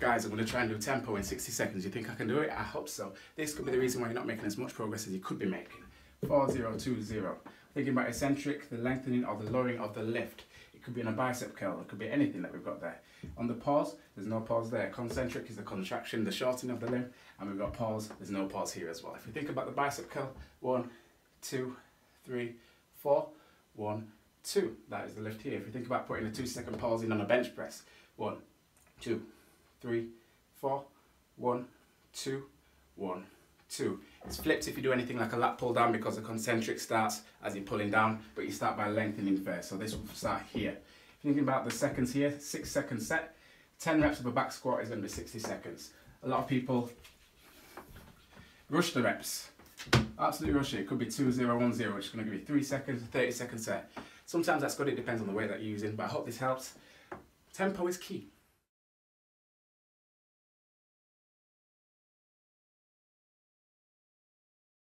Guys, I'm going to try a new tempo in 60 seconds. You think I can do it? I hope so. This could be the reason why you're not making as much progress as you could be making. 4020. Thinking about eccentric, the lengthening or the lowering of the lift. It could be in a bicep curl. It could be anything that we've got there. On the pause, there's no pause there. Concentric is the contraction, the shortening of the limb. And we've got pause. There's no pause here as well. If you think about the bicep curl, 1, 2, 3, 4. 1, 2. That is the lift here. If you think about putting a 2-second pause in on a bench press. 1, 2, 3, 4, 1, 2, 1, 2. It's flipped if you do anything like a lat pull down because the concentric starts as you're pulling down, but you start by lengthening first. So this will start here. Thinking about the seconds here, 6-second set. 10 reps of a back squat is going to be 60 seconds. A lot of people rush the reps. Absolutely rush it. It could be 2-0, 1-0, which is going to give you 3 seconds, a 30-second set. Sometimes that's good. It depends on the weight that you're using, but I hope this helps. Tempo is key.